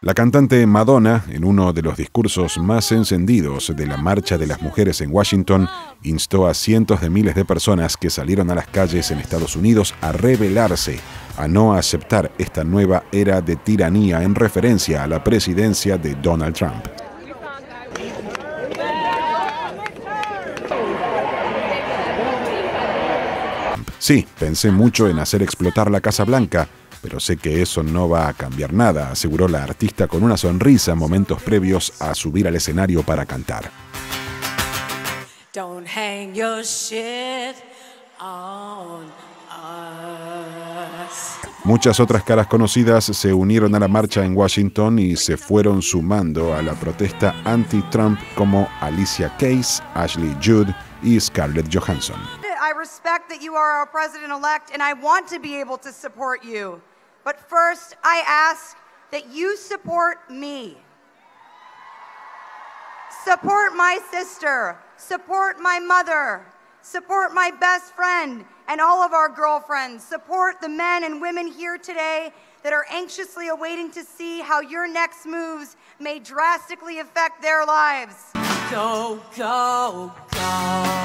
La cantante Madonna, en uno de los discursos más encendidos de la Marcha de las Mujeres en Washington, instó a cientos de miles de personas que salieron a las calles en Estados Unidos a rebelarse, a no aceptar esta nueva era de tiranía en referencia a la presidencia de Donald Trump. Sí, pensé mucho en hacer explotar la Casa Blanca, pero sé que eso no va a cambiar nada, aseguró la artista con una sonrisa momentos previos a subir al escenario para cantar. Don't hang your shit on us. Muchas otras caras conocidas se unieron a la marcha en Washington y se fueron sumando a la protesta anti-Trump, como Alicia Keys, Ashley Judd y Scarlett Johansson. I respect that you are our president-elect, and I want to be able to support you. But first, I ask that you support me. Support my sister, support my mother, support my best friend and all of our girlfriends. Support the men and women here today that are anxiously awaiting to see how your next moves may drastically affect their lives. Go, go, go.